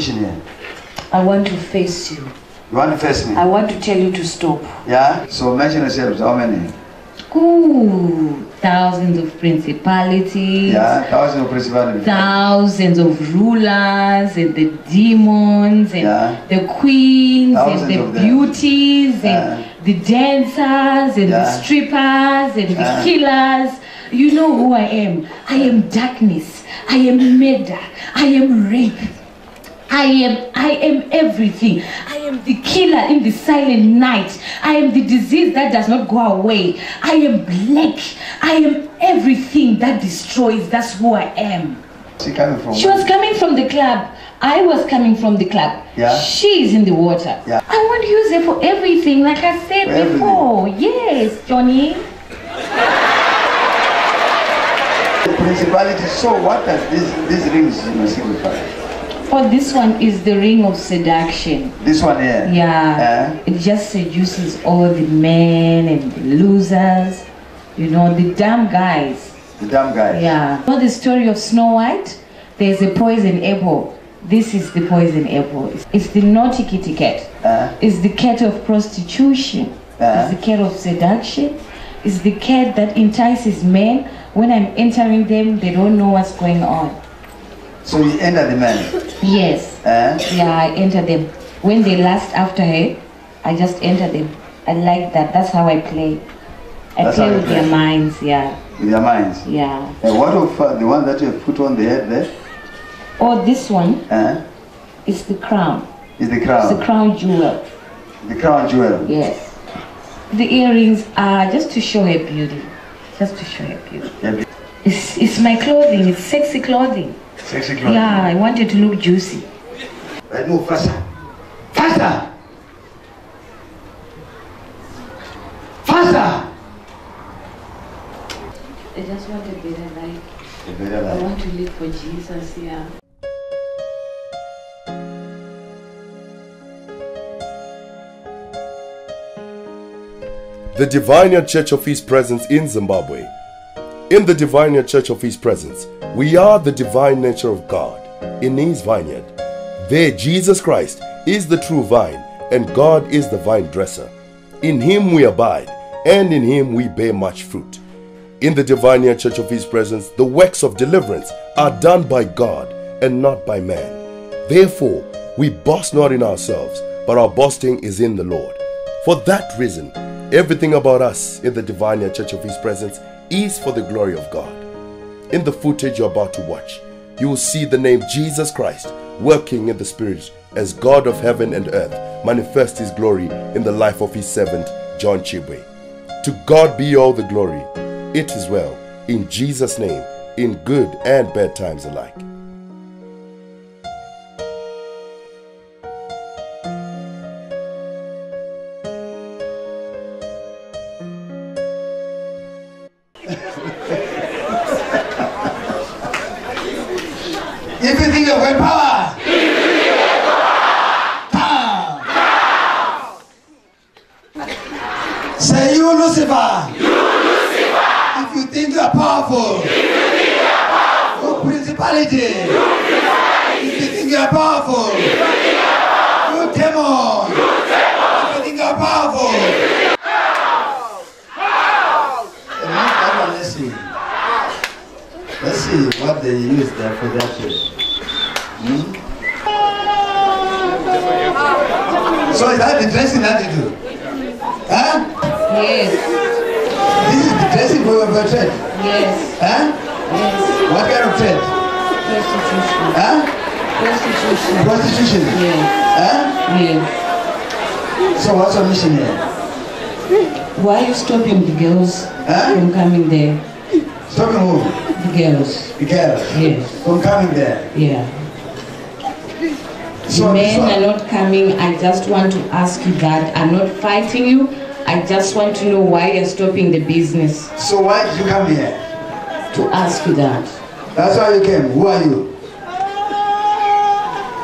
television here? I want to face you. You want to face me? I want to tell you to stop. Yeah? So mention yourselves. How many? Ooh, thousands of principalities. Yeah, thousands of principalities. Thousands of rulers and the demons and the queens and the beauties and the dancers and the strippers and the killers. You know who I am. I am darkness. I am murder. I am rape. I am everything. I am the killer in the silent night. I am the disease that does not go away. I am black. I am everything that destroys. That's who I am. She coming from? She was coming from the club. I was coming from the club. Yeah. She is in the water. Yeah. I want to use her for everything, like I said for before. Everything. Yes, Johnny. The principality. So what does this ring signify? Oh, this one is the ring of seduction. This one here? Yeah. It just seduces all the men and the losers. You know, the dumb guys. The dumb guys? Yeah. You know the story of Snow White? There's a poison apple. This is the poison apple. It's the naughty kitty cat. It's the cat of prostitution. It's the cat of seduction. It's the cat that entices men. When I'm entering them, they don't know what's going on. So you enter the man? Yes. Yeah, I enter them. When they last after her, I just enter them. I like that. That's how I play. That's how you play with their minds, yeah. With their minds? Yeah. What of the one that you have put on the head there? Oh, this one? It's the crown. It's the crown? It's the crown jewel. The crown jewel? Yes. The earrings are just to show her beauty. Just to show her beauty. Yeah. It's my clothing. It's sexy clothing. Sexy clothing. Yeah, I want it to look juicy. Right, move faster. Faster! Faster! I just want a better life. A better life. I want to live for Jesus, yeah. The DiVineyard Church of His Presence in Zimbabwe. In the DiVineyard Church of His Presence, we are the divine nature of God in His vineyard. There, Jesus Christ is the true vine and God is the vine dresser. In Him we abide and in Him we bear much fruit. In the DiVineyard Church of His Presence, the works of deliverance are done by God and not by man. Therefore, we boast not in ourselves, but our boasting is in the Lord. For that reason, everything about us in the DiVineyard Church of His Presence is for the glory of God. In the footage you're about to watch, you will see the name Jesus Christ working in the Spirit as God of heaven and earth manifests His glory in the life of His servant, John Chibwe. To God be all the glory. It is well, in Jesus' name, in good and bad times alike. That I'm not fighting you. I just want to know why you're stopping the business. So why did you come here? To ask you that. That's why you came. Who are you?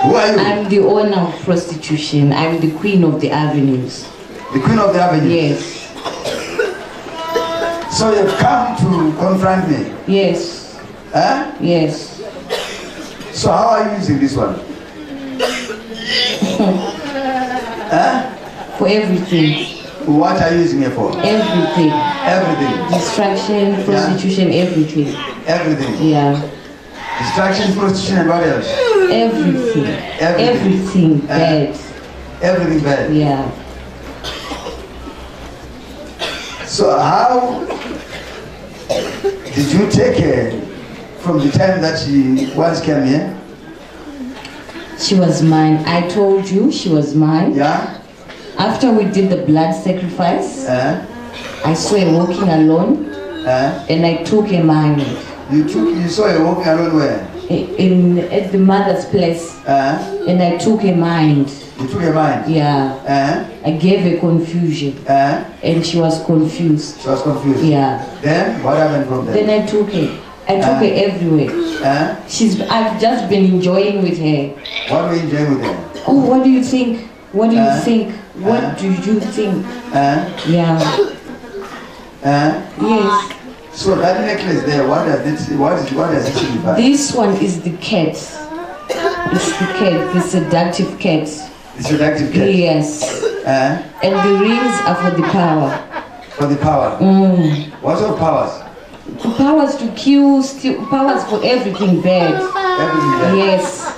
Who are you? I'm the owner of prostitution. I'm the queen of the avenues. The queen of the avenues? Yes. So you've come to confront me? Yes. Yes. So how are you using this one? For everything. What are you using it for? Everything. Everything. Distraction, prostitution, everything. Everything. Yeah. Distraction, prostitution, and what else? Everything. Everything bad. Everything bad. Yeah. So how did you take her from the time that she once came here? She was mine. I told you she was mine. Yeah. After we did the blood sacrifice, I saw her walking alone, and I took her mind. You saw her walking alone where? At the mother's place, and I took her mind. You took her mind? Yeah. I gave her confusion, and she was confused. She was confused? Yeah. Then what happened from there? Then I took her. I took her everywhere. I've just been enjoying with her. What were you enjoying with her? Oh, what do you think? What do you think? What do you think? Yeah. Yes. So that necklace there, what does it signify? This one is the cat. It's the cat, the seductive cat. The seductive cat? Yes. And the rings are for the power. For the power? Mm. What sort of powers? The powers to kill, steal, powers for everything bad. Everything bad? Yes.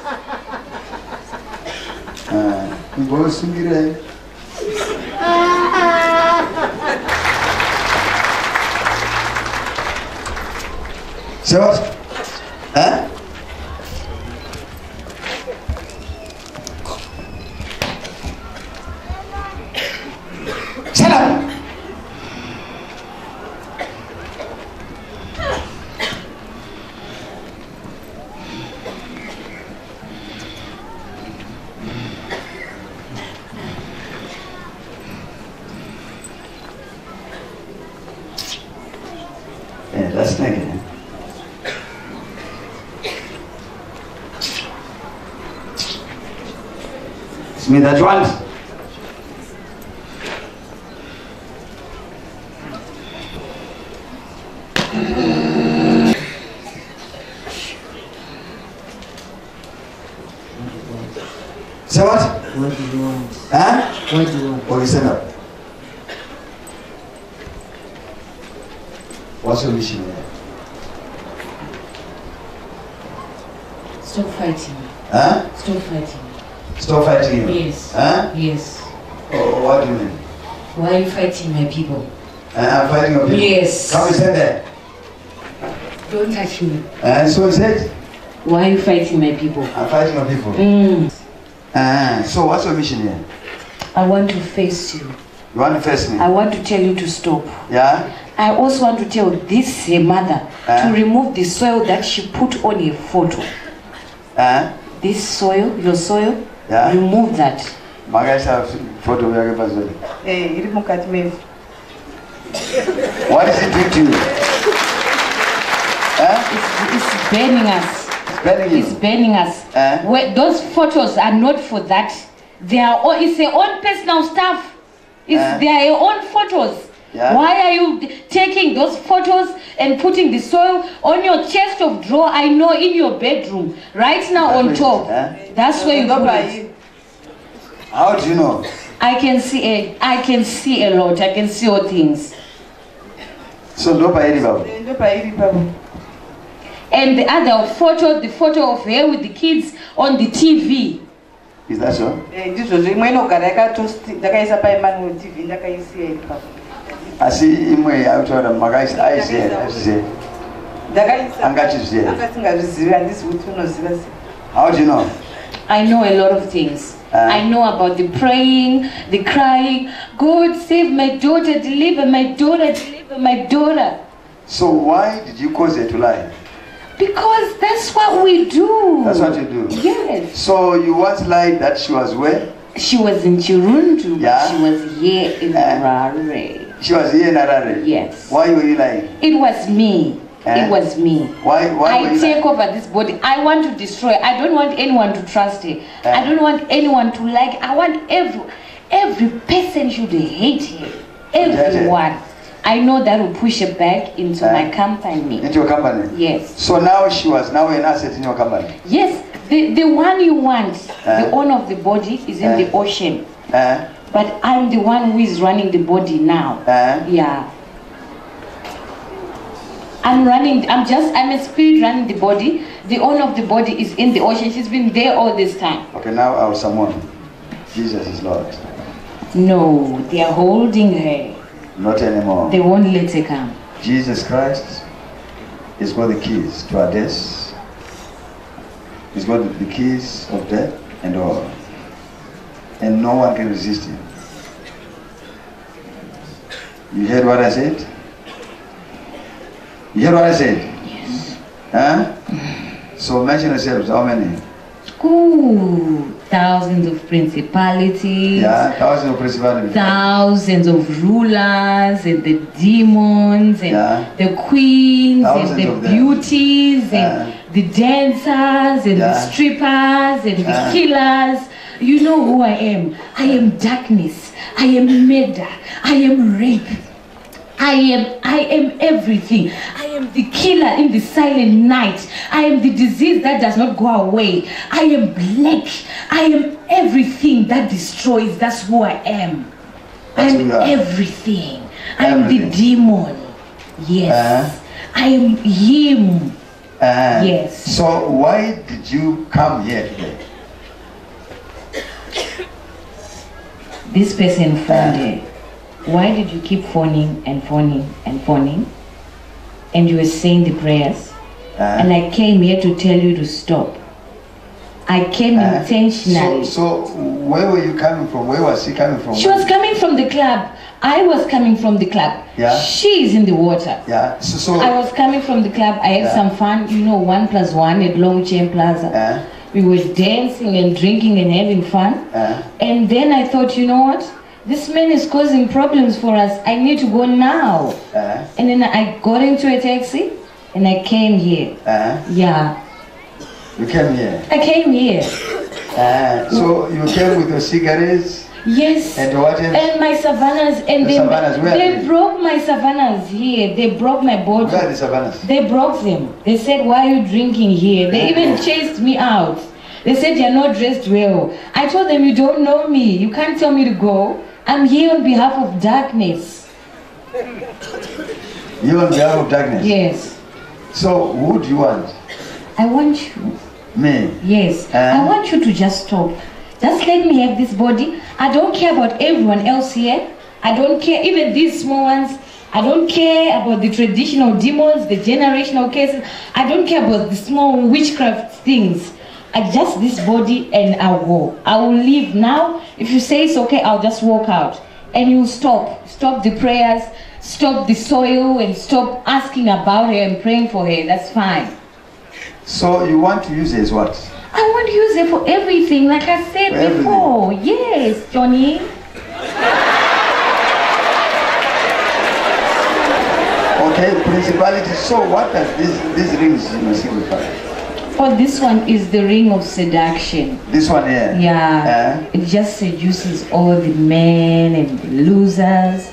So, Shut up. Yeah, that's negative. It's me that one. So what? What do you want? What do you want? Okay, stand up. What's your mission there? Stop fighting. Stop fighting. Stop fighting him? Yes. Yes. Oh, what do you mean? Why are you fighting my people? I'm fighting your people? Yes. Come and stand there. Don't touch me. So he said? Why are you fighting my people? I'm fighting your people. Mm. So what's your mission here? I want to face you. You want to face me? I want to tell you to stop. Yeah? I also want to tell this mother to remove the soil that she put on her photo. This soil, your soil, remove that. What is it doing to you? It's burning us. It's burning you? It's burning us. Where those photos are not for that. They are all, it's their own personal stuff. It's their own photos. Yeah. Why are you taking those photos and putting the soil on your chest of drawer? I know in your bedroom, right now that on top. That's where you put it. How do you know? I can see a lot. I can see all things. So and the other photo, the photo of her with the kids on the TV. Is that so? I see him way out of the magazine. I said, how do you know? I know a lot of things. I know about the praying, the crying. God save my daughter, deliver my daughter, deliver my daughter. So why did you cause her to lie? Because that's what we do. That's what you do? Yes. So you once lied that she was where? She was in Chirundu, but she was here in Harare. She was here in Harare? Yes. Why were you lying? It was me. It was me. Why I take over this body. I want to destroy. I don't want anyone to trust her. I don't want anyone to like. I want every person should hate her. Everyone. I know that will push her back into my company. Into your company? Yes. So now she was now an asset in your company? Yes. The one you want, the owner of the body is in the ocean. But I'm the one who is running the body now. Yeah. I'm a spirit running the body. The owner of the body is in the ocean. She's been there all this time. Okay, now our someone. Jesus is Lord. No, they are holding her. Not anymore. They won't let her come. Jesus Christ has got the keys to our death. He's got the keys of death and all. And no one can resist him. You heard what I said? You heard what I said? Yes. Huh? So imagine yourselves, how many? Ooh, thousands of principalities. Yeah, thousands of principalities. Thousands of rulers and the demons and the queens and the beauties and the dancers and the strippers and the killers. You know who I am. I am darkness. I am murder. I am rape. I am everything. I am the killer in the silent night. I am the disease that does not go away. I am black. I am everything that destroys. That's who I am. I am everything. I am the demon. Yes. I am him. Yes. So why did you come here today? This person phoned her. Why did you keep phoning and phoning and phoning? And you were saying the prayers. And I came here to tell you to stop. I came intentionally. So where were you coming from? Where was she coming from? She was coming from the club. I was coming from the club. Yeah. She's in the water. Yeah. So I was coming from the club. I had some fun. You know, 1+1 at Longchamp Plaza. We were dancing and drinking and having fun. And then I thought, you know what? This man is causing problems for us. I need to go now. And then I got into a taxi and I came here. Yeah. You came here? I came here. So you came with your cigarettes? Yes. And what else? And my savannas. And they broke my savannas here. They broke my body. Where are the savannas? They broke them. They said, why are you drinking here? They even chased me out. They said, you're not dressed well. I told them, you don't know me. You can't tell me to go. I'm here on behalf of darkness. You're on behalf of darkness? Yes. So who do you want? I want you. Me? Yes. I want you to just stop. Just let me have this body. I don't care about everyone else here. I don't care, even these small ones. I don't care about the traditional demons, the generational cases. I don't care about the small witchcraft things. I just this body and I will. I will leave now. If you say it's okay, I'll just walk out. And you'll stop. Stop the prayers, stop the soil, and stop asking about her and praying for her. That's fine. So you want to use her as what? I want to use it for everything, like I said before. Yes, Johnny. Okay, principality. So what does this ring signify? Oh, this one is the ring of seduction. This one here? Yeah. It just seduces all the men and the losers.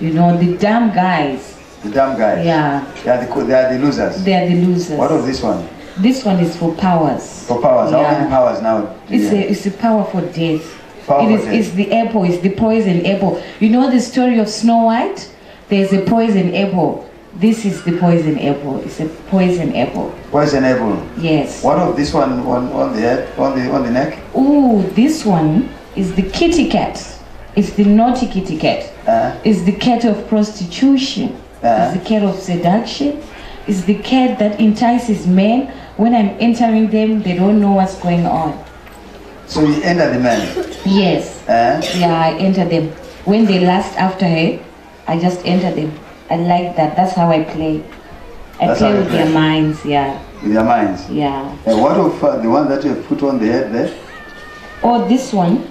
You know, the dumb guys. The dumb guys? Yeah. They are the losers? They are the losers. What of this one? This one is for powers. For powers. Yeah. How many powers now? It's a power for death. It's the apple. It's the poison apple. You know the story of Snow White? There's a poison apple. This is the poison apple. It's a poison apple. Poison apple. Yes. What of this one on the head, on the neck? Oh, this one is the kitty cat. It's the naughty kitty cat. It's the cat of prostitution. It's the cat of seduction. It's the cat that entices men. When I'm entering them, they don't know what's going on. So you enter the man? Yes. Yeah, I enter them. When they lust after her, I just enter them. I like that. That's how I play. I play with their minds, yeah. With their minds? Yeah. And what of the one that you have put on the head there? Oh, this one?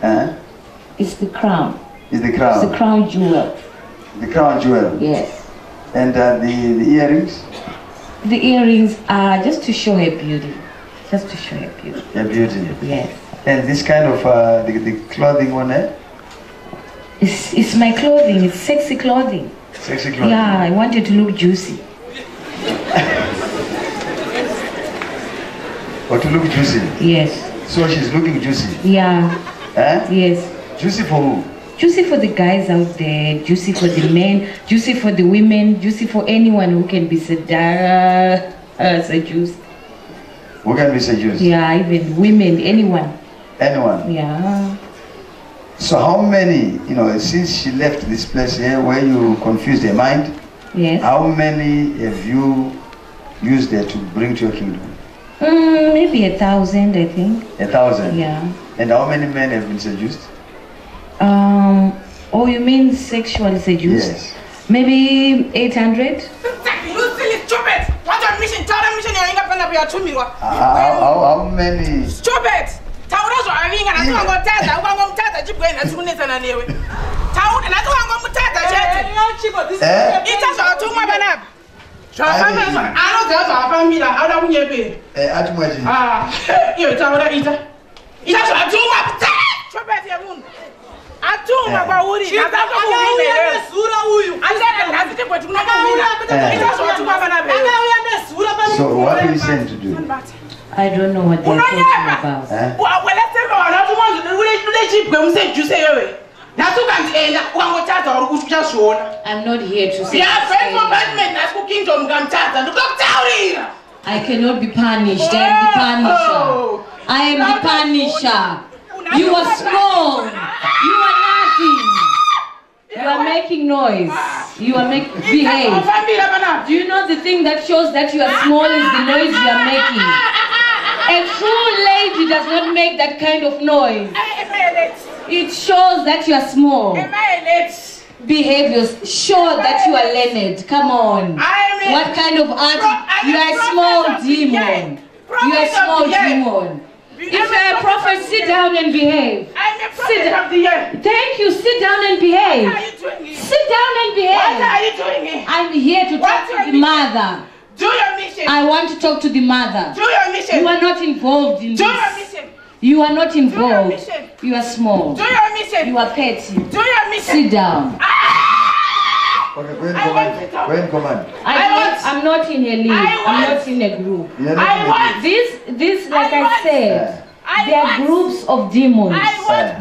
It's the crown. It's the crown? It's the crown jewel. The crown jewel? Yes. And the earrings? The earrings are just to show her beauty. Just to show her beauty. Her beauty? Yes. And this kind of the clothing on her? It's my clothing. It's sexy clothing. Sexy clothing? Yeah, I wanted to look juicy. Or to look juicy? Yes. So she's looking juicy? Yeah. Eh? Yes. Juicy for who? Juicy for the guys out there, juicy for the men, juicy for the women, juicy for anyone who can be seduced. Who can be seduced? Yeah, even women, anyone. Anyone? Yeah. So how many, you know, since she left this place here where you confused her mind, yes, how many have you used her to bring to your kingdom? Maybe 1,000, I think. 1,000? Yeah. And how many men have been seduced? Oh, you mean sexually seduced? Yes. Maybe 800? How many? Stop it! So what do you say to do? I don't know what they're talking about. I'm not here to say. I cannot be punished. I am the punisher. I am the punisher. You are small. You are nothing. You are making noise. You are making behave. Do you know the thing that shows that you are small is the noise you are making? A true lady does not make that kind of noise. It shows that you are small. Behaviors show that you are learned. Come on. What kind of art? You are a small demon. You are a small demon. If you are a prophet, sit down and behave. Thank you. Sit down and behave. Sit down and behave. I'm here to talk to the mother. Do your mission. I want to talk to the mother. Do your mission. You are not involved in this. Do your mission. You are not involved. You are small. Do your mission. You are petty. Do your mission. Sit down. Okay, go and command. Go and command. I'm not in a league. I'm not in a group. This, like I said, they are groups of demons.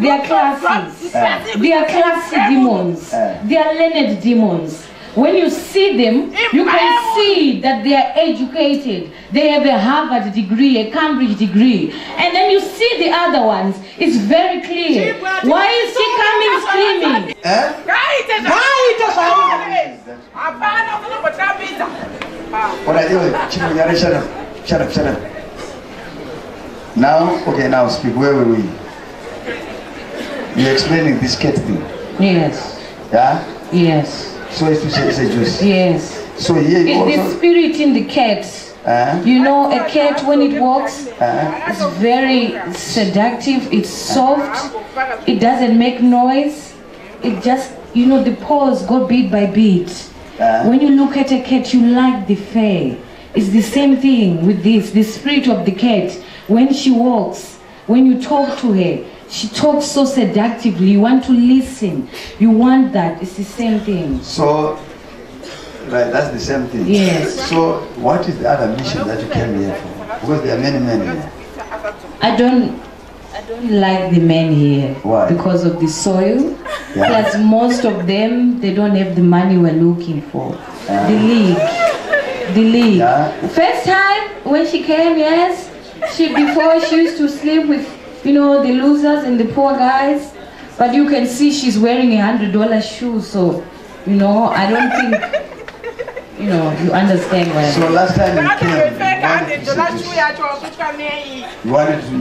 They are classes. They are classy demons. They are learned demons. When you see them, you can see that they are educated. They have a Harvard degree, a Cambridge degree. And then you see the other ones. It's very clear. Why is she coming screaming? Shut up. Now, okay, now speak. Where were we? You're explaining this cat thing. Yes. Yeah? Yes. So it's to seduce. Yes. So here it's also the spirit in the cat. You know, a cat when it walks, it's very seductive. It's soft. It doesn't make noise. It just, you know, the paws go bit by bit. When you look at a cat, you like the fur. It's the same thing with this. The spirit of the cat. When she walks, when you talk to her, she talks so seductively. You want to listen. You want that. It's the same thing. So, right, that's the same thing. Yes. So, what is the other mission that you came here for? Because there are many men here. I don't like the men here. Why? Because of the soil. Yeah. Plus, most of them, they don't have the money we're looking for. The league. Yeah. First time when she came, yes, before she used to sleep with, you know, the losers and the poor guys, but you can see she's wearing $100 shoes, so, you know, I don't think, you know, you understand what I mean. So last time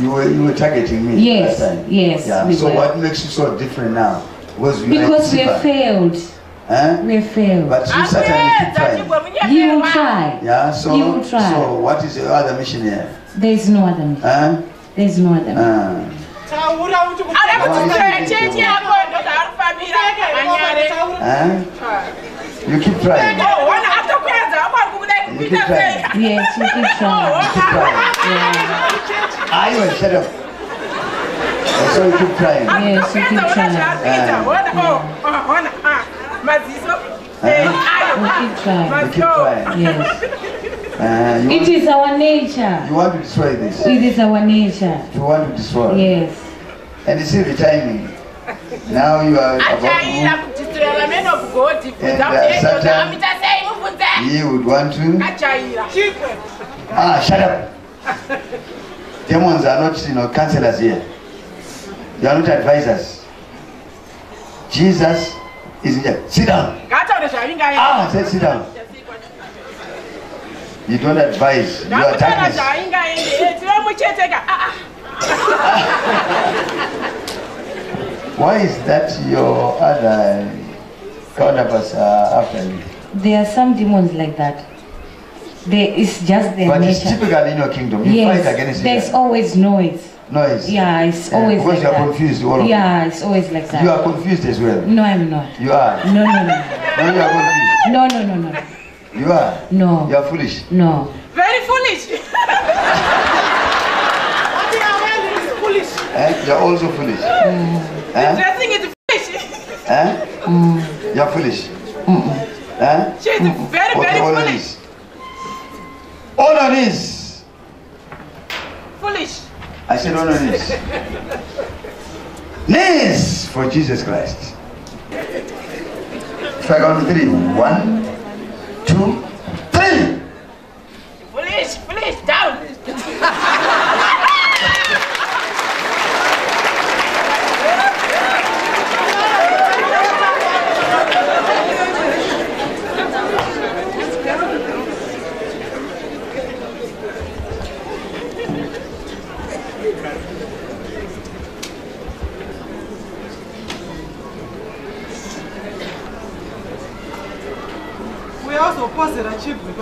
you were targeting me. Yes, last time. Yes. Yeah. So what makes you so different now? Because we have failed. Huh? We have failed. But you certainly keep trying. You will try. Yeah, so, you will try. So what is your other mission here? There is no other mission. Huh? There's no other. You keep trying. You keep trying. Yes, you keep trying. You keep trying. Yeah. I will shut up. So you keep trying. Yes, you keep trying. You keep trying. Yes. It is our nature. You want to destroy this? It is our nature. You want to destroy? Yes. And you see the timing. Now you are about to move. And Satan, he would want to... Ah, shut up. Demons are not, you know, counselors here. They are not advisors. Jesus is here. Sit down. Ah, say sit down. You don't advise. You are darkness. Why is that your other counterparts are after you? There are some demons like that. There is just their nature. But it's typical in your kingdom. You yes, fight against it. There's always noise. Noise. Yeah, it's always like that. Because you are confused. All yeah, it's always like that. You are confused as well. No, I'm not. You are. No, no, no. No, you are confused. No, no, no, no. You are? No. You are foolish? No. Very foolish. What you are wearing is foolish. Eh? You are also foolish. Eh? Dressing is foolish. Eh? Mm. You are foolish. Mm -mm. Eh? She is very, very foolish. Honor is. Foolish. I said honor is. Knees for Jesus Christ. If I count three. 1, 2, 3. Police, police, down.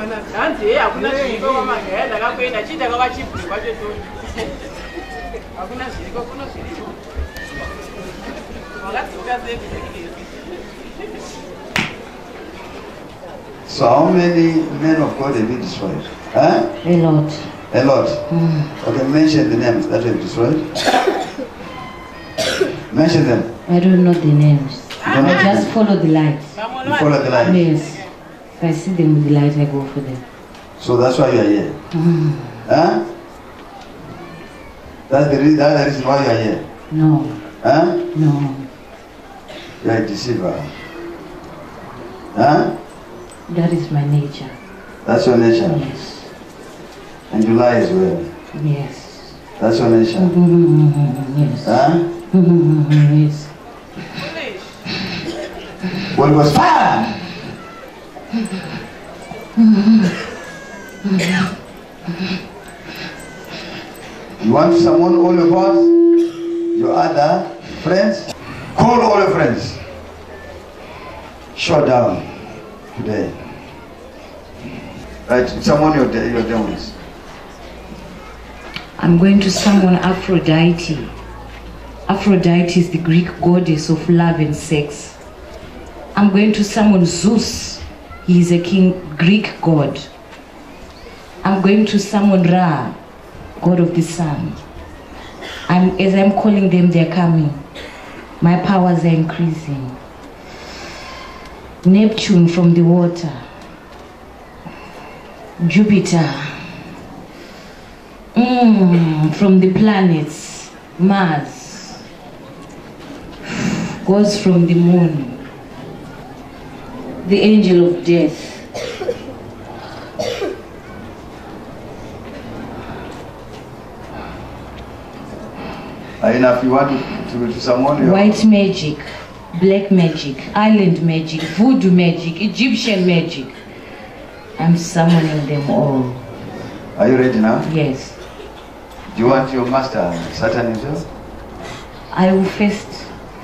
So how many men of God have been destroyed? Huh? A lot. A lot? Mm. Okay, mention the names that have destroyed. Mention them. I don't know the names. I just follow the light. You follow the light? Yes. If I see them with the light, I go for them. So that's why you are here. Mm. Huh? That's the reason why you are here. No. Huh? No. You are a deceiver. Huh? That is my nature. That's your nature? Yes. And you lie as well? Yes. That's your nature? Mm-hmm. Yes. Huh? Mm-hmm. Yes. What was fire? You want someone, all your boss, your other friends? Call all your friends. Shut down today. Right, someone your demons. I'm going to summon Aphrodite. Aphrodite is the Greek goddess of love and sex. I'm going to summon Zeus. He is a Greek god. I'm going to summon Ra, god of the sun. And as I'm calling them, they're coming. My powers are increasing. Neptune from the water. Jupiter. From the planets. Mars. Gods from the moon. The angel of death. Enough, you want to someone? You white magic, black magic, island magic, voodoo magic, Egyptian magic. I'm summoning them all. Are you ready now? Yes. Do you want your master, Satan himself? I will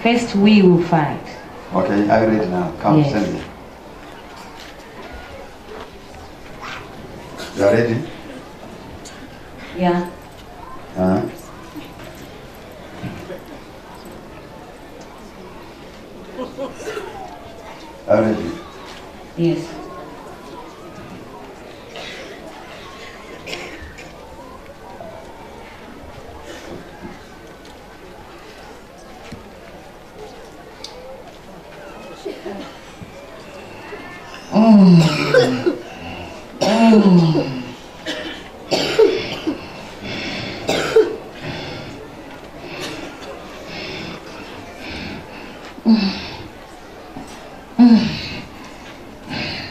first we will fight. Okay, are you ready now? Come, yes. Send me. You are ready? Yeah. Uh-huh. Are you ready? Yes.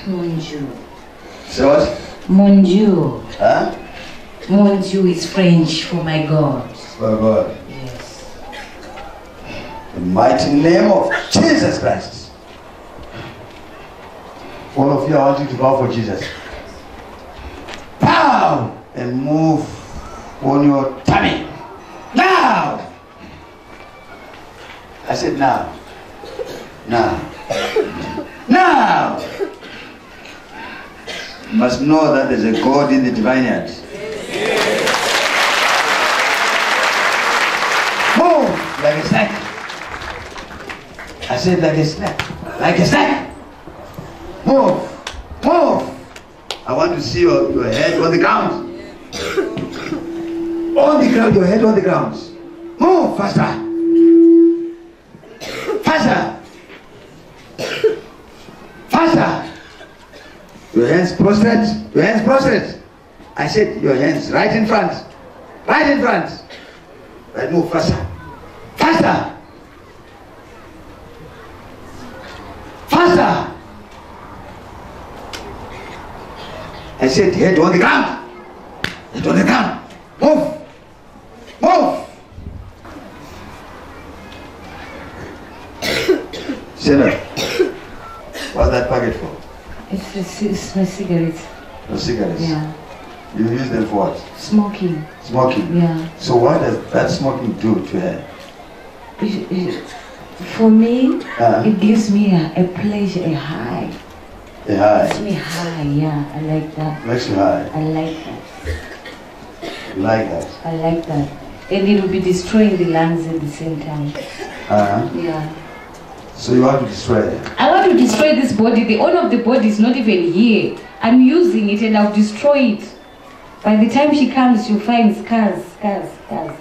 Monju. So what? Monju. Huh? Monju is French for my God. For God. Yes. The mighty name of Jesus Christ. All of you are wanting to bow for Jesus. Pow! And move on your tummy. Now! I said now. Now. Now! You must know that there's a God in the DiVineyard. Move like a snake. I said like a snake. Like a snake. Move, move. I want to see your head on the ground. On the ground, your head on the ground. Move faster. Faster. Faster. Your hands prostrate. Your hands prostrate. I said your hands right in front. Right in front. Right, move faster. Faster. Faster. I said, head on the ground. Head on the ground. Move. Move. Sinner, what's that packet for? It's my cigarettes. Your cigarettes? Yeah. You use them for what? Smoking. Smoking? Yeah. So what does that smoking do to her? For me, it gives me a pleasure, a high. Yeah, high. Makes me high, yeah, I like that. Makes you high. I like that. You like that? I like that. And it will be destroying the lungs at the same time. Uh-huh. Yeah. So you want to destroy it? I want to destroy this body. The owner of the body is not even here. I'm using it and I'll destroy it. By the time she comes, she'll find scars, scars, scars.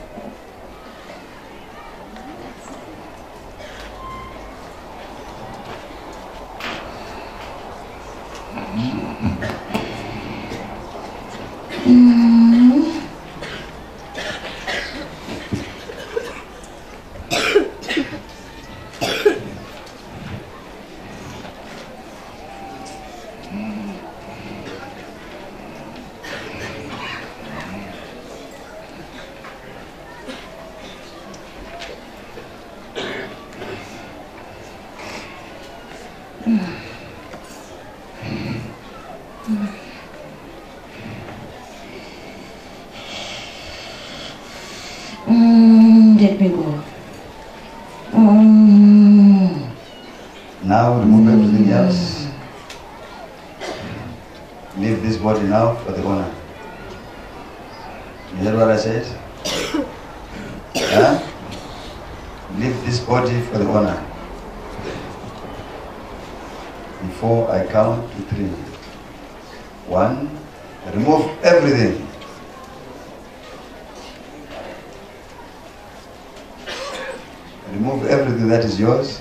Body for the honor. Remove everything that is yours.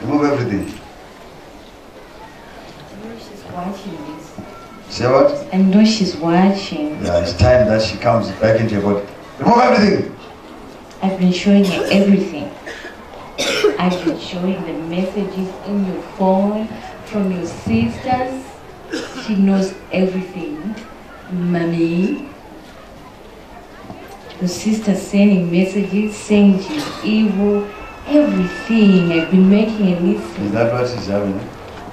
Remove everything. I know she's watching this. Say what? I know she's watching. Yeah, it's time that she comes back into your body. Remove everything. I've been showing her everything. I've been showing the messages in your phone, from your sisters. She knows everything. Mommy. Your sister sending messages, saying she's evil. Everything. I've been making her listen. Is that what she's having?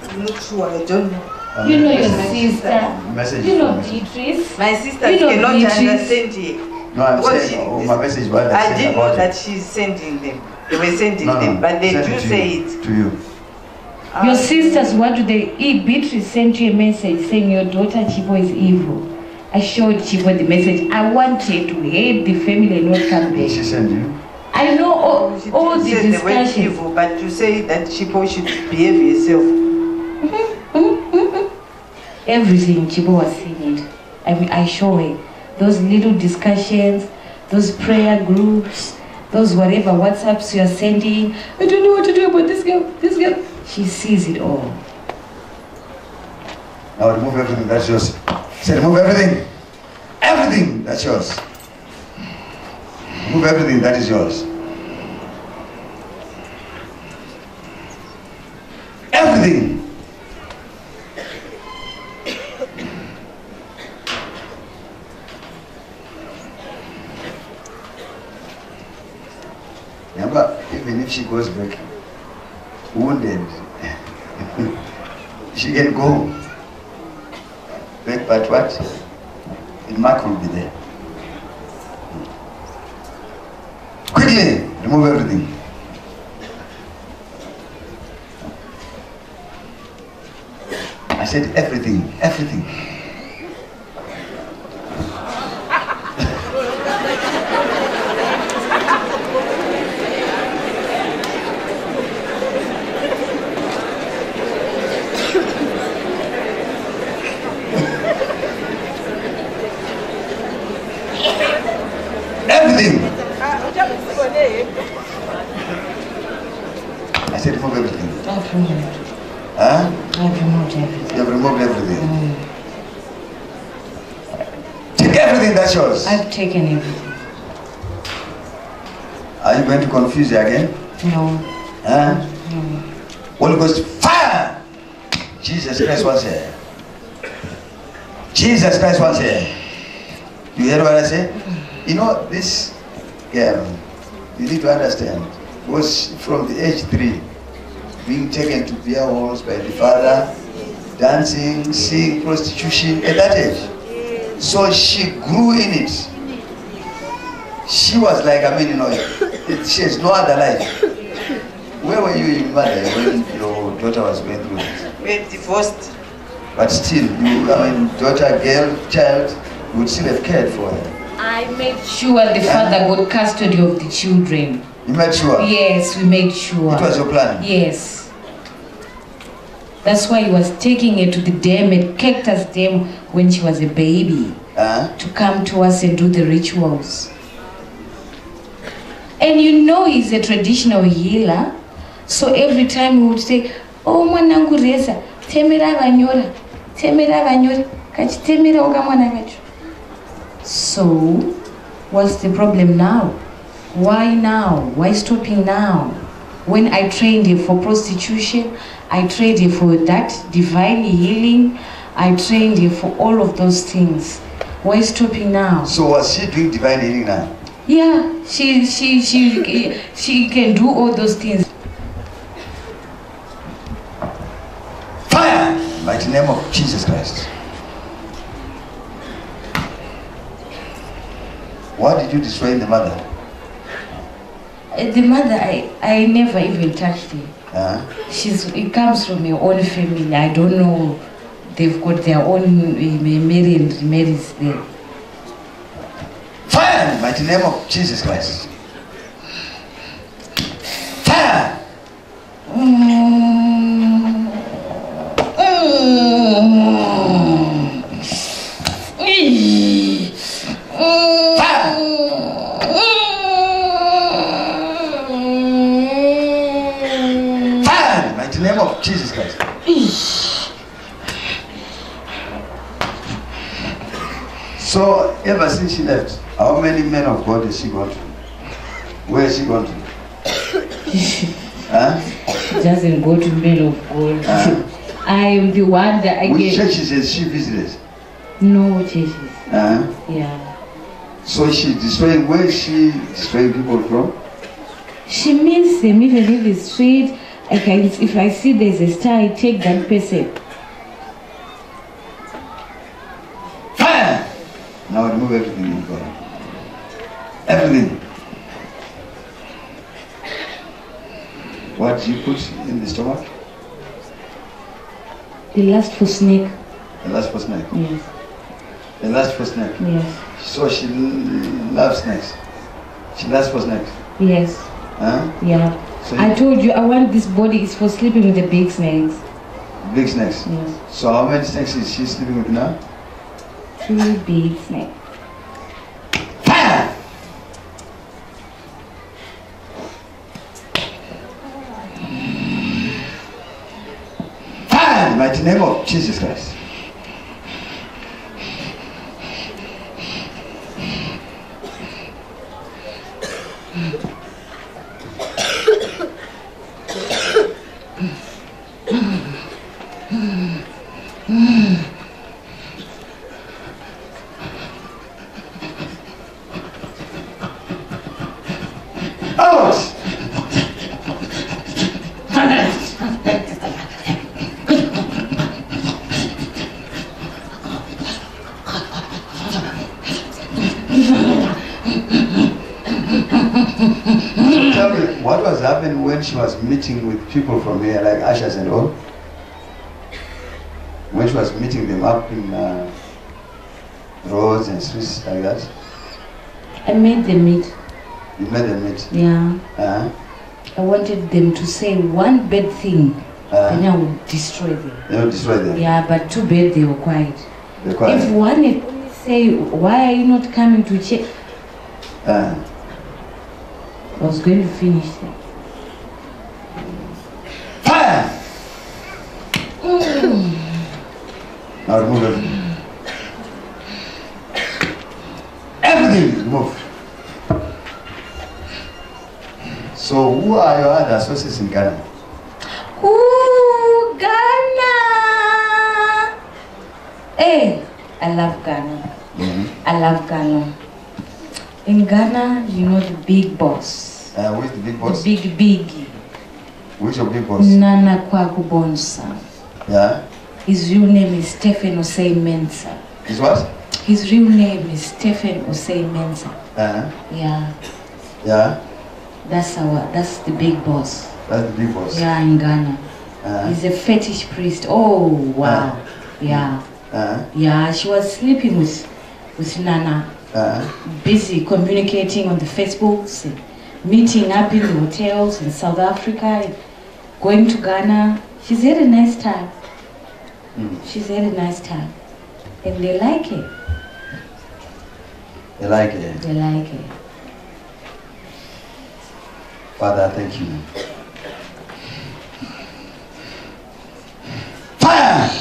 I'm not sure. I don't know. You know your sister. Message. You know Beatrice. My sister cannot understand it. No, I'm saying, my message was I didn't know that she's sending them. They were sending them, but they do say it. To you. Your sisters, what do they eat? Beatrice sent you a message saying your daughter Chibo is evil. I showed Chibo the message. I wanted to hate the family and not come back. She sent you? I know all these discussions. The evil, but you say that Chibo should behave herself. Everything Chibo was seeing it. I show her. Those little discussions, those prayer groups, those whatever WhatsApps you are sending, I don't know what to do about this girl, she sees it all. Now remove everything that's yours. Say, remove everything. Everything that's yours. Remove everything that is yours. Everything. Remember, even if she goes back wounded, she can go. But what? The mark will be there. Quickly, remove everything. I said everything, everything. I've taken everything. Are you going to confuse her again? No. Huh? No. Holy Ghost, fire! Jesus Christ was here. Jesus Christ was here. You hear what I say? You know, this girl, you need to understand, was from the age 3, being taken to beer halls by the father, dancing, seeing prostitution at that age. So she grew in it. She was like, I mean, you know, she has no other life. Where were you in mother when your daughter was going through it? We had divorced. But still, you, I mean, daughter, girl, child, would still have cared for her. I made sure the father got custody of the children. You made sure? Yes, we made sure. It was your plan? Yes. That's why he was taking her to the dam, at Cactus Dam, when she was a baby, to come to us and do the rituals. And you know he's a traditional healer, so every time he would say, "Oh, mwanangu reza, temera vanyora, kachitemera oga mwana wetu." So, what's the problem now? Why now? Why stopping now? When I trained her for prostitution, I trained her for that divine healing, I trained her for all of those things. Why stopping now? So was she doing divine healing now? Yeah, she can do all those things. Fire! By the name of Jesus Christ. Why did you destroy the mother? The mother, I never even touched her. It comes from her own family. I don't know. They've got their own Mary and Mary's there. Fire! By the name of Jesus Christ. Fire! Jesus Christ. So, ever since she left, how many men of God has she gone to? Where has she gone to? She doesn't go to men of God. I am the one that I Which churches has she visited? No churches. Yeah. So she's destroying, where is she destroying people from? She meets them even if it's straight. If I see there's a star, I take that person. Fire! Now remove everything you've got. Everything. What you put in the stomach? The lust for snake. The lust for snake? Yes. The lust for snake? Yes. So she loves snakes? She lusts for snakes? Yes. Huh? Yeah. So I told you, I want this body is for sleeping with the big snakes. Big snakes? Yes. So how many snakes is she sleeping with now? 2 big snakes. Fire! mighty name of Jesus Christ. She was meeting with people from here, like ushers and all. When she was meeting them up in roads and streets like that. I made them meet. You made them meet? Yeah. I wanted them to say one bad thing and I would destroy them. You would destroy them? Yeah, but too bad they were quiet. They're quiet. If one had only say, why are you not coming to church? I was going to finish that. Now remove everything. Everything remove. So who are your other sources in Ghana? Ooh, Ghana! Hey, I love Ghana. Mm-hmm. I love Ghana. In Ghana, you know the big boss. Who is the big boss? The biggie. Which of big boss? Nana Kwaku Bonsa. Yeah. His real name is Stephen Osei Mensah. His what? His real name is Stephen Osei Mensah. Yeah. Yeah. That's the big boss. That's the big boss. Yeah, in Ghana. He's a fetish priest. Oh wow. Yeah. Yeah, she was sleeping with Nana. Busy communicating on the Facebooks, and meeting up in the hotels in South Africa, going to Ghana. She's had a nice time. She's had a nice time, and they like it. They like it. They like it. Father, thank you. Fire!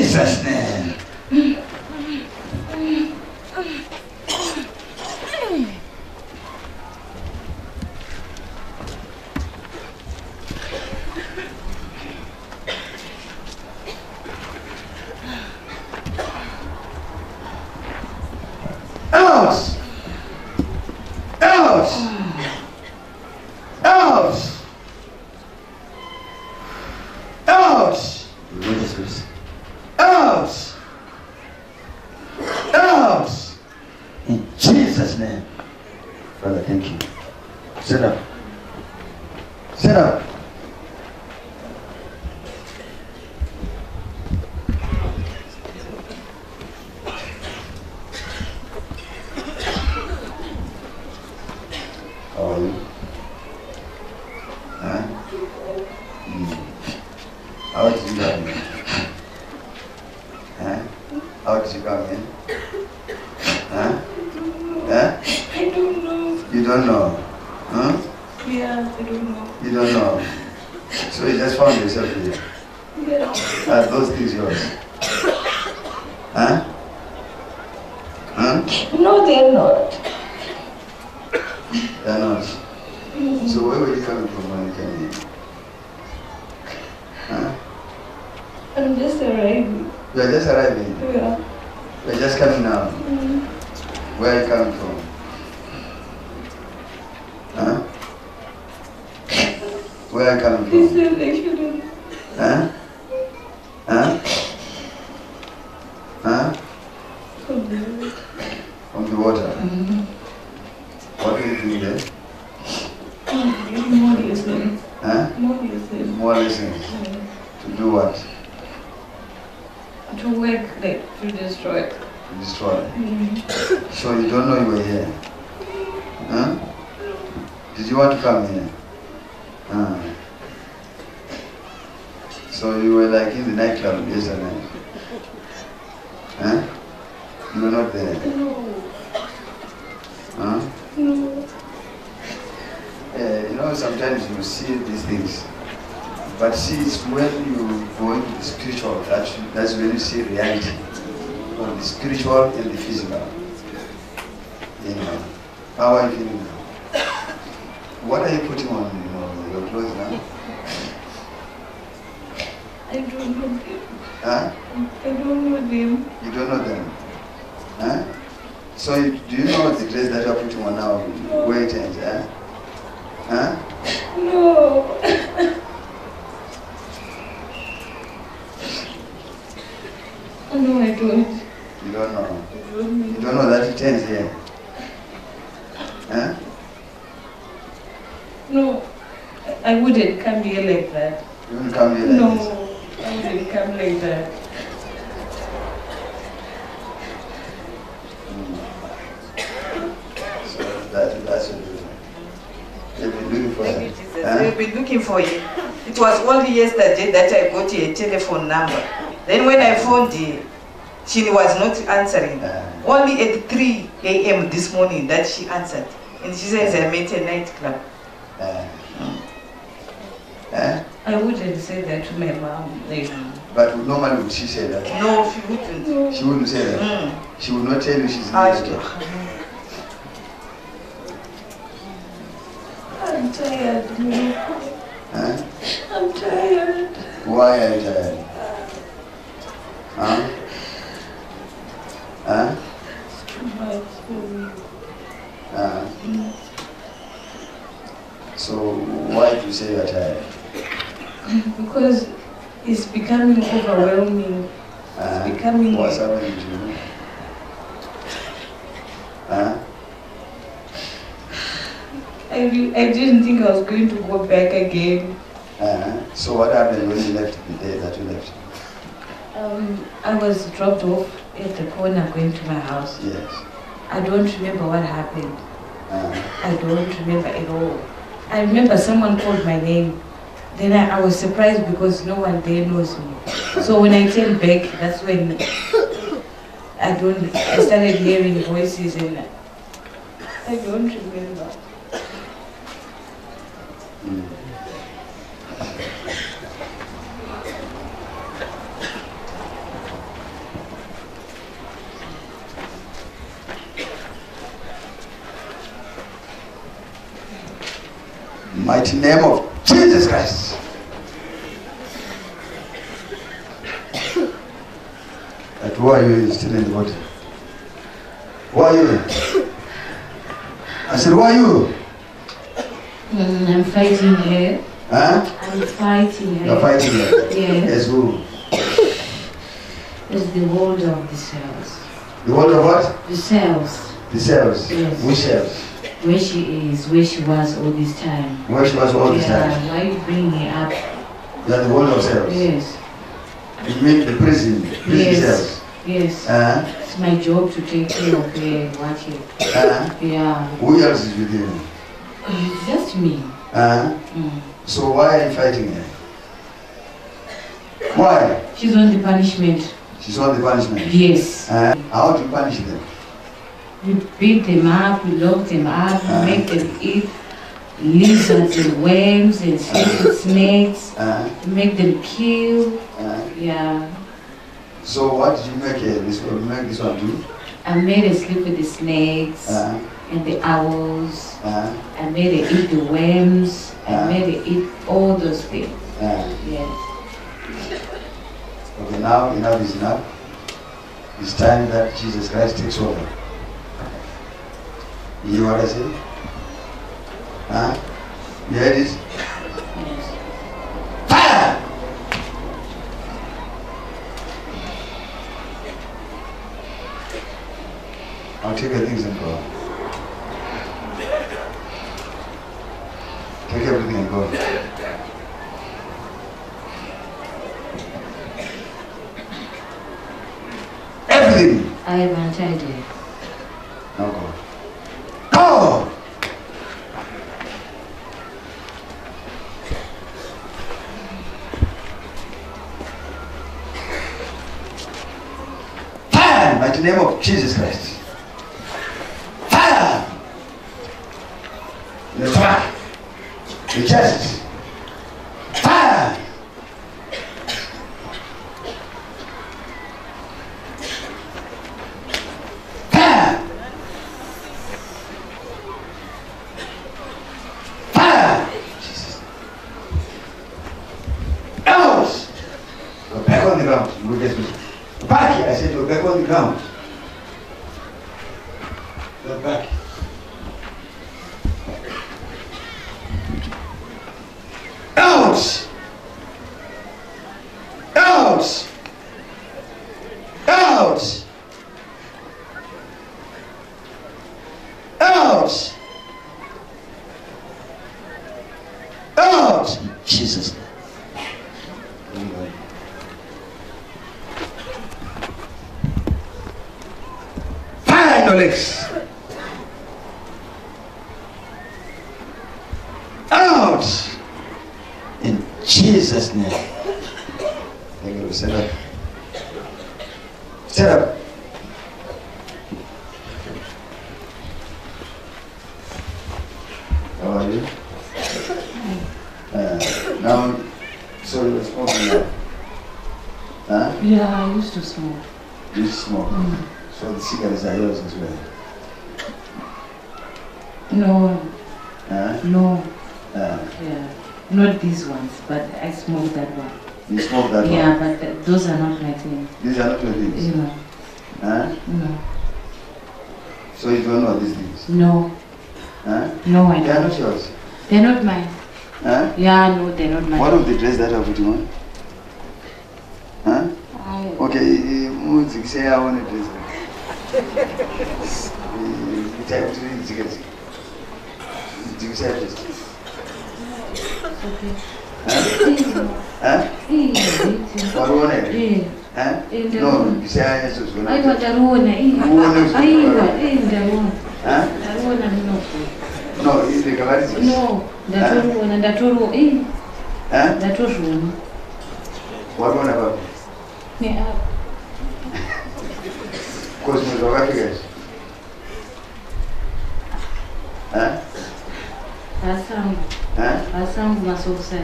Jesus' name. Jesus' name. Father, thank you. Sit up. Sit up. She was not answering. Only at 3 a.m. this morning that she answered. And she says, I met a nightclub. I wouldn't say that to my mom. But normally would she say that? No, she wouldn't. No. She wouldn't say that? Mm. She would not tell you she's in the I'm tired, man. Huh? I'm tired. Why are you tired? Huh? Huh? It's too much for me. So why do you say you're tired? Because it's becoming overwhelming. It's becoming... What's happening to you? I didn't think I was going to go back again. So what happened when you left the day that you left? I was dropped off at the corner going to my house. Yes. I don't remember what happened. I don't remember at all. I remember someone called my name. Then I was surprised because no one there knows me. So when I came back, that's when I started hearing voices and I don't remember. Mm. Mighty name of Jesus Christ. But who are you still in the body? Who are you? I said, who are you? I'm fighting here. Huh? I'm fighting here. You're fighting here? Yes. As who? As the holder of the cells. The one of what? The cells. The cells? Yes. Which cells? Where she is, where she was all this time. Where she was all this time? Why are you bringing her up? They are the world of cells? Yes. You mean the prison? Prison cells? Yes. It's my job to take care of her, what here. Yeah. Who else is with you? Just me. So why are you fighting her? Why? She's on the punishment. She's on the punishment? Yes. How do you punish them? We beat them up, we lock them up, we make them eat lizards and worms and snakes, we make them kill. Yeah. So what did you make this one do? I made her sleep with the snakes and the owls. I made her eat the worms. I made her eat all those things. Yes. Okay, now enough is enough. It's time that Jesus Christ takes over. You hear what I say? Huh? You heard it? Fire! I'll take your things and go. Take everything and go. I have an idea. Now go. Go! Fire! By the name of Jesus Christ. Fire! In the back. The chest. Fire! Yeah, no, they're not mine. What of the dress that I put you on? Huh? Okay, music. Say I want a dress. You type to the tickets. You say a dress. Huh? What one? Huh? No, you say I have to. I want a one. No, it's the cavalry. No. That room. What one about? Yeah. Because we don't have guys. Huh? Asam must also.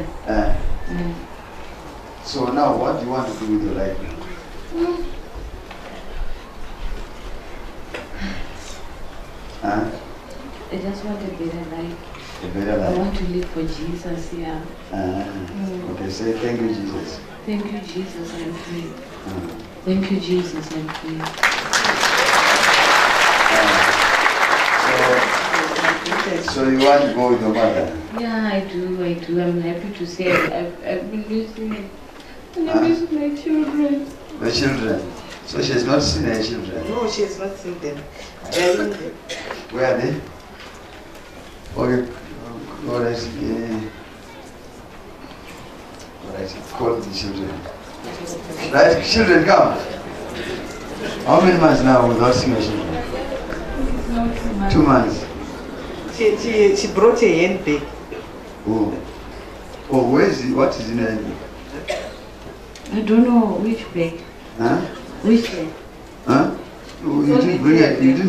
So now, what do you want to do with your life now? I just want a better life. I want to live for Jesus, yeah. Okay, say thank you, Jesus. Thank you, Jesus, I'm free. Thank you, Jesus, I'm free. So you want to go with your mother? Yeah, I do. I'm happy to say I've been losing my children. The children? So So she has not seen her children? No, she has not seen them. They are in there. Where are they? Okay. All right. Yeah. All right. Call the children. Right, children, come. How many months now without seeing her children? 2 months. She brought a handbag. Oh. Oh, where is it? What is in her handbag? I don't know which bag. Huh? Which bag? Huh? Oh, you didn't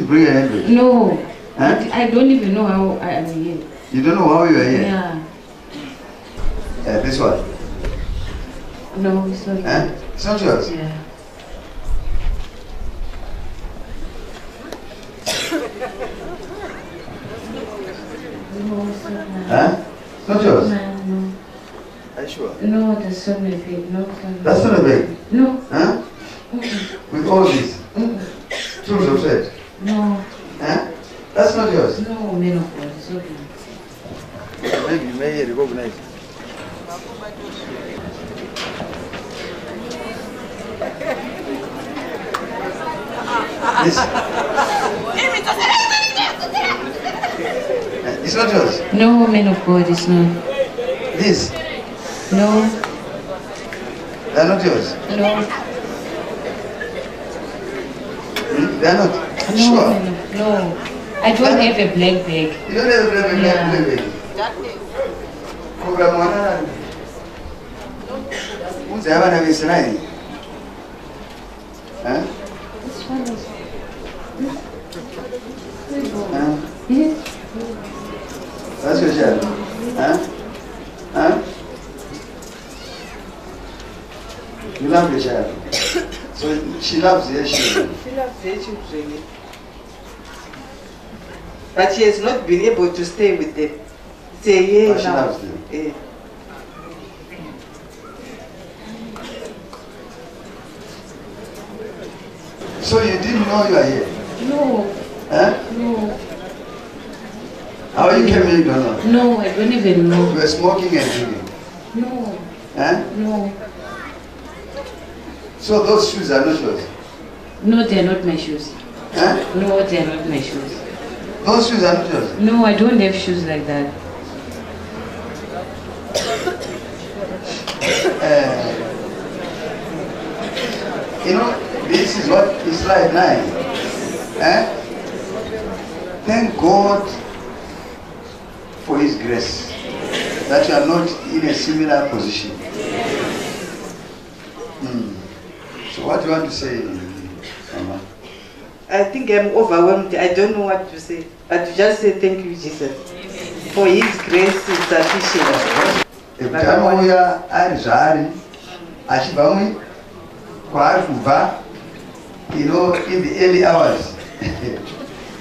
bring a handbag? No. Huh? I don't even know how I am here. You don't know how you are here? Yeah. This one? No, it's not. Eh? It's not yours? Yeah. No, it's not. Huh? It's not yours? No. Are you sure? No, that's not my bag. No, that's not a bag? No. Huh? With all these? Tools of set? No. Huh? That's not yours? No, man of God, it's not yours. Maybe you may recognize it. This? It's not yours? No, man of God, it's not. This? No. They are not yours? No. They are not? No, sure? No. I don't have a black bag. You don't have a black bag? Yeah. That's your child. Huh? Huh? You love your child. So she loves her children. She loves her children. But she has not been able to stay with them. Say, yeah, but she loves them. Yeah. So you didn't know you are here? No. Huh? No. How you came here, you don't know? No, I don't even know. You were smoking and drinking? No. Huh? No. So those shoes are not yours? No, they are not my shoes. Huh? No, they are not my shoes. Those shoes are not yours? No, I don't have shoes like that. You know, this is what is life now. Eh? Thank God for His grace that you are not in a similar position. So what do you want to say, Mama? I think I'm overwhelmed. I don't know what to say. But just say thank you, Jesus, for His grace is sufficient. Ekutamauya ari zvaari asi vamwe kwaari kubva in the early hours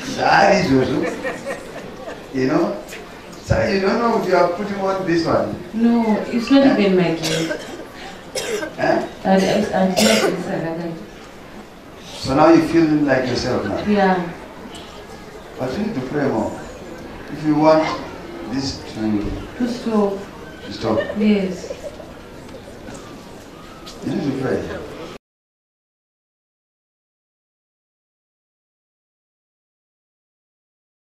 zvaari izvozvo so you don't know if you are putting on this one. No, it's not even my gift. So now you feel like yourself now? Yeah. But you need to pray more if you want this to stop. Yes. You need to pray.